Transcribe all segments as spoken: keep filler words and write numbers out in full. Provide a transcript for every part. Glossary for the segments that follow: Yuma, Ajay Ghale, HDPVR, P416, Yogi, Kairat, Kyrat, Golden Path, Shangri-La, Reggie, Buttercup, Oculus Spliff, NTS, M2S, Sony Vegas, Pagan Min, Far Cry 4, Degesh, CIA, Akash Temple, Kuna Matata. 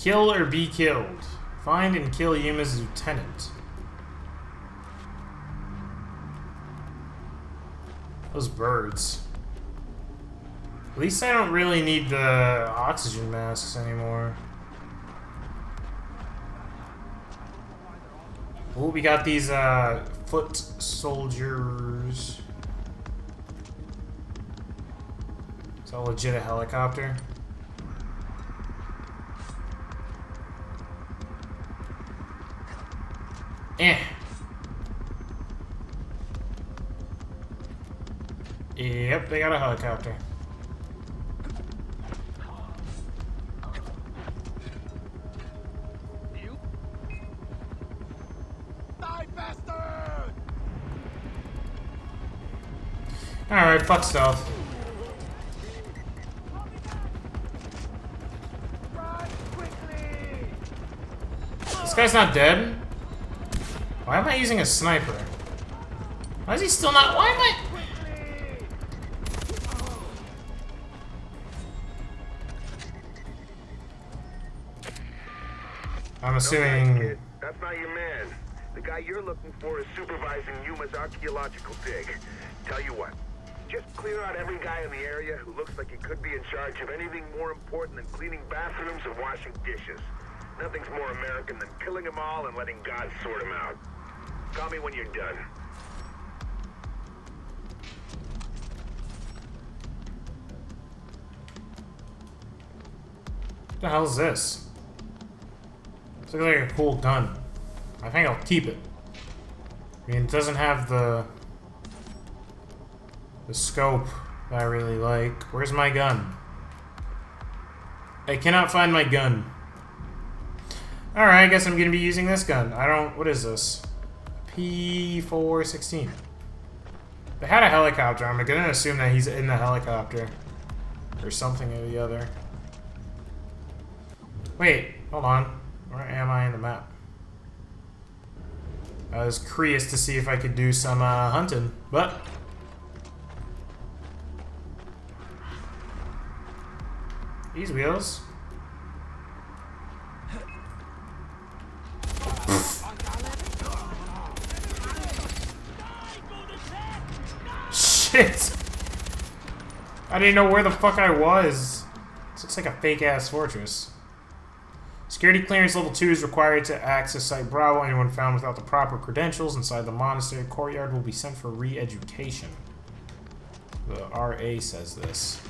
Kill or be killed. Find and kill Yuma's lieutenant. Those birds. At least I don't really need the oxygen masks anymore. Oh, we got these uh, foot soldiers. Is that legit a helicopter? Eh. Yep, they got a helicopter. Alright, fuck stuff. This guy's not dead? Why am I using a sniper? Why is he still not- why am I- I'm assuming... That's not your man. The guy you're looking for is supervising Yuma's archaeological dig. Tell you what. Just clear out every guy in the area who looks like he could be in charge of anything more important than cleaning bathrooms and washing dishes. Nothing's more American than killing them all and letting God sort them out. Call me when you're done. What the hell is this? This looks like a cool gun. I think I'll keep it. I mean, it doesn't have the... the scope that I really like. Where's my gun? I cannot find my gun. Alright, I guess I'm gonna be using this gun. I don't... what is this? P four sixteen. They had a helicopter. I'm gonna assume that he's in the helicopter. Or something or the other. Wait, hold on. Where am I in the map? I was curious to see if I could do some uh, hunting, but... these wheels. Shit! I didn't know where the fuck I was. This looks like a fake-ass fortress. Security clearance level two is required to access Site Bravo. Anyone found without the proper credentials inside the monastery courtyard will be sent for re-education. The R A says this.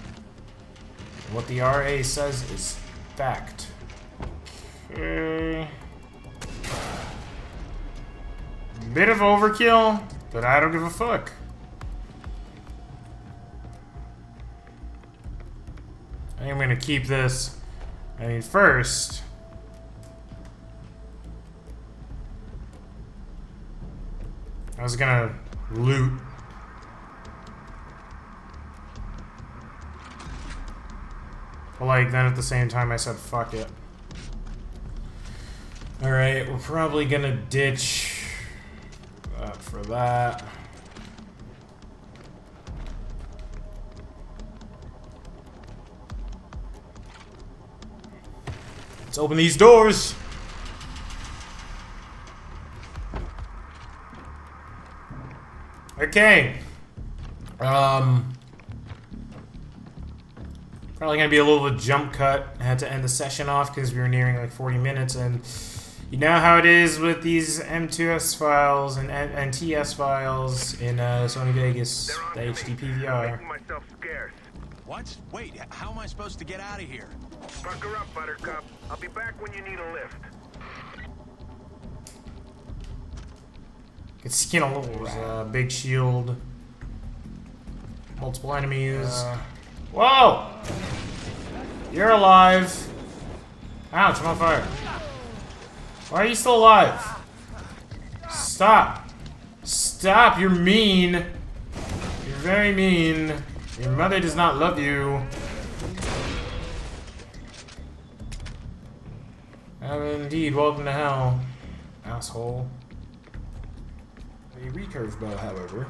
What the R A says is fact. Okay. Bit of overkill, but I don't give a fuck. I am gonna keep this. I mean, first. I was gonna loot. But, like, then at the same time, I said, fuck it. Alright, we're probably gonna ditch that for that. Let's open these doors! Okay. Um... Probably gonna be a little bit jump cut. I had to end the session off because we were nearing like forty minutes, and you know how it is with these M two S files and N T S files in uh, Sony Vegas, the H D P V R. What? Wait, how am I supposed to get out of here? Bunker up, Buttercup. I'll be back when you need a lift. Could skin a little uh, big shield, multiple enemies. Uh, Whoa! You're alive. Ouch, I'm on fire. Why are you still alive? Stop. Stop, you're mean. You're very mean. Your mother does not love you. Oh, indeed, welcome to hell. Asshole. A recurve bow, however.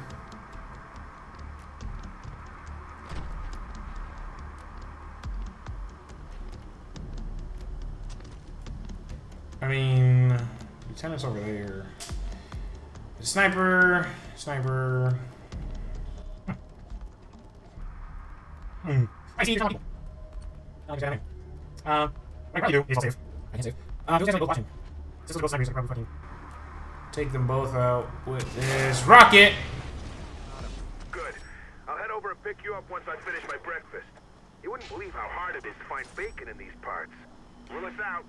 I mean, lieutenant's over there. The sniper, sniper. Mm. I see you. Um, I can do. It's all safe. I can save. Um, those guys are both watching. This is both snipers. I probably fucking take them both out with this rocket. Good. I'll head over and pick you up once I finish my breakfast. You wouldn't believe how hard it is to find bacon in these parts. Rule us out.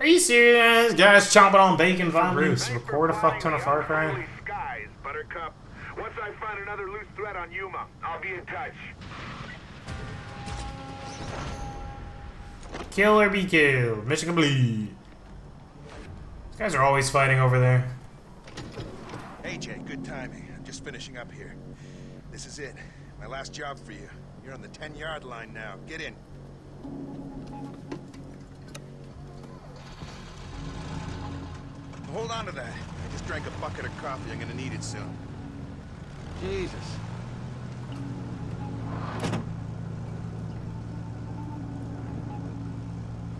Are you serious? Guys chomping on bacon von Roos. Record a fuck ton of Far Cry. Skies, Buttercup. Once I find another loose thread on Yuma, I'll be in touch. Kill or be killed. Mission complete. These guys are always fighting over there. Hey Jay, good timing. I'm just finishing up here. This is it. My last job for you. You're on the ten-yard line now. Get in. Hold on to that. I just drank a bucket of coffee. I'm gonna need it soon. Jesus.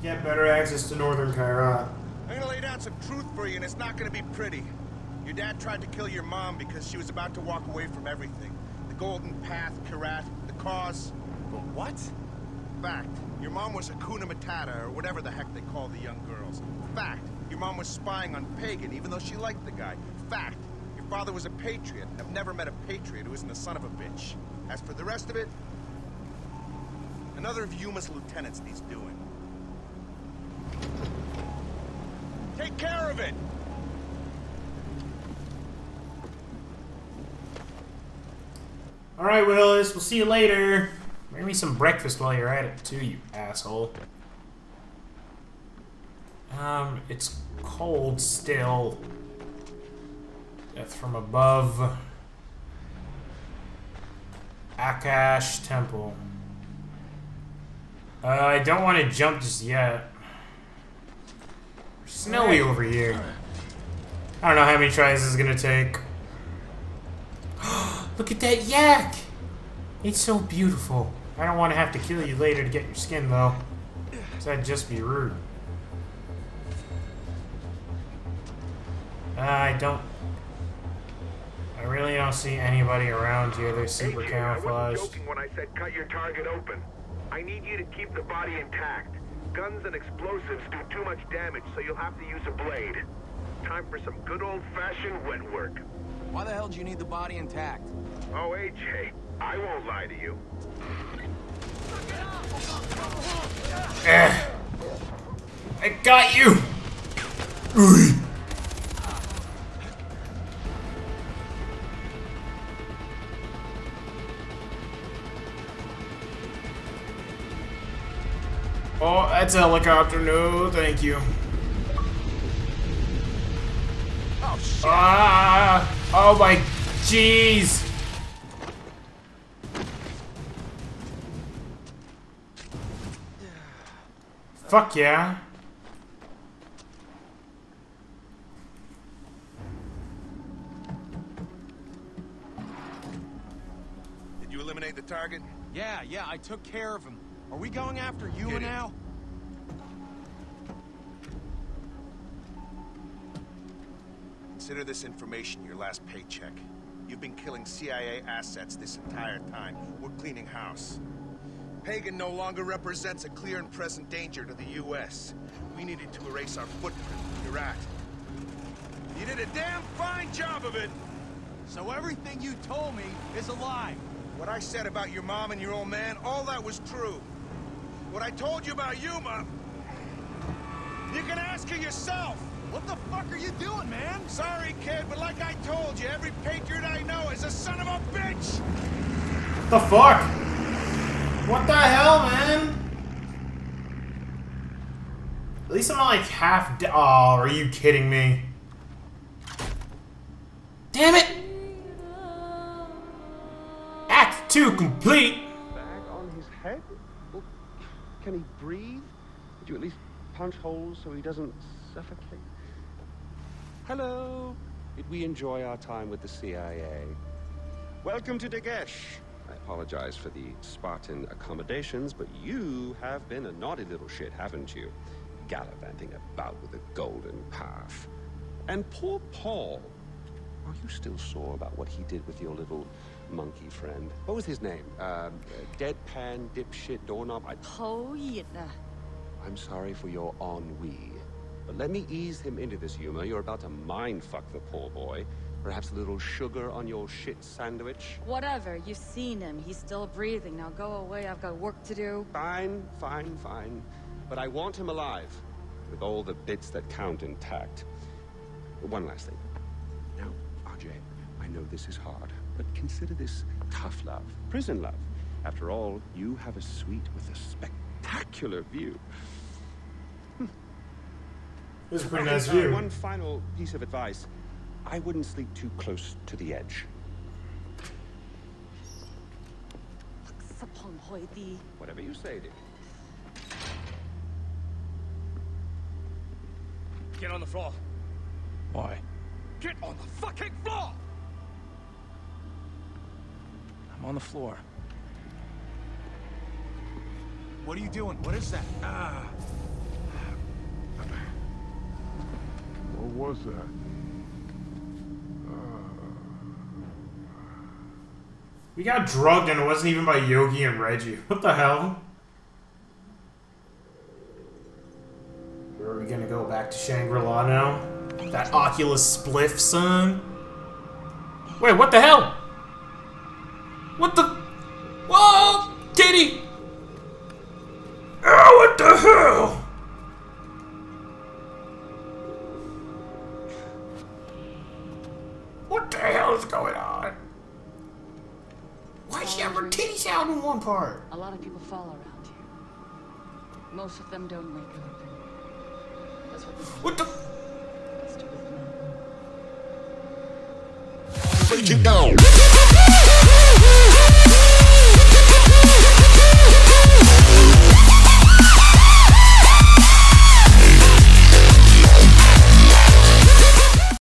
Get better access to northern Kairat. I'm gonna lay down some truth for you, and it's not gonna be pretty. Your dad tried to kill your mom because she was about to walk away from everything. The Golden Path, Kyrat, the cause. But what? Fact. Your mom was a Kuna Matata, or whatever the heck they call the young girls. Fact. Your mom was spying on Pagan, even though she liked the guy. Fact. Your father was a patriot. I've never met a patriot who isn't the son of a bitch. As for the rest of it, another of Yuma's lieutenants needs doing. Take care of it! Alright, Willis, we'll see you later. Make me some breakfast while you're at it, too, you asshole. Um, it's cold still. Death from above. Akash Temple. Uh, I don't want to jump just yet. We're snowy over here. I don't know how many tries this is going to take. Look at that yak! It's so beautiful. I don't want to have to kill you later to get your skin, though. Because that'd just be rude. Uh, I don't... I really don't see anybody around here. They're super hey, Jay, camouflaged. I wasn't joking when I said cut your target open. I need you to keep the body intact. Guns and explosives do too much damage, so you'll have to use a blade. Time for some good old-fashioned wet work. Why the hell do you need the body intact? Oh, hey, Jay, I won't lie to you. Uh, I got you! Oh, that's a helicopter. No, thank you. Oh, shit. Ah, oh, my. Jeez. Fuck yeah. Did you eliminate the target? Yeah, yeah, I took care of him. Are we going after Yuma now? Consider this information your last paycheck. You've been killing C I A assets this entire time. We're cleaning house. Pagan no longer represents a clear and present danger to the U S We needed to erase our footprint from Kairat. You did a damn fine job of it! So everything you told me is a lie. What I said about your mom and your old man, all that was true. What I told you about Yuma, you can ask her yourself. What the fuck are you doing, man? Sorry, kid, but like I told you, every patriot I know is a son of a bitch! The fuck? What the hell, man? At least I'm not like half dead. Oh, are you kidding me? Damn it! Act two complete! Bag on his head? Well, can he breathe? Would you at least punch holes so he doesn't suffocate? Hello. Did we enjoy our time with the C I A? Welcome to Degesh. I apologize for the Spartan accommodations, but you have been a naughty little shit, haven't you? Gallivanting about with a golden path. And poor Paul. Are you still sore about what he did with your little monkey friend? What was his name? Uh, deadpan, dipshit, doorknob? I... I'm sorry for your ennui. But let me ease him into this, Yuma. You're about to mind-fuck the poor boy. Perhaps a little sugar on your shit sandwich? Whatever. You've seen him. He's still breathing. Now go away. I've got work to do. Fine, fine, fine. But I want him alive. With all the bits that count intact. One last thing. Now, R J, I know this is hard, but consider this tough love. Prison love. After all, you have a suite with a spectacular view. It's a pretty nice view. One final piece of advice. I wouldn't sleep too close to the edge. Whatever you say, Dick. Get on the floor. Why? Get on the fucking floor! I'm on the floor. What are you doing? What is that? Ah. What was that? We got drugged and it wasn't even by Yogi and Reggie. What the hell? Where are we gonna go? Back to Shangri-La now? That Oculus Spliff, son? Wait, what the hell? What the... Whoa! Kitty! Oh, what the hell? What the hell is going on? Why is she have her titties out in one part? A lot of people fall around here. Most of them don't wake up. That's what, what the... Break it down.